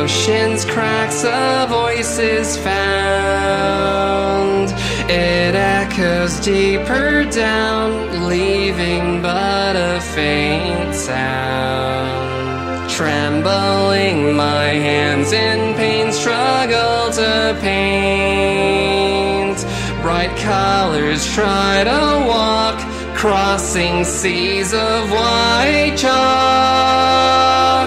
ocean's cracks a voice is found. It echoes deeper down, leaving but a faint sound. Trembling, my hands in pain struggle to paint. Bright colors try to walk, crossing seas of white chalk.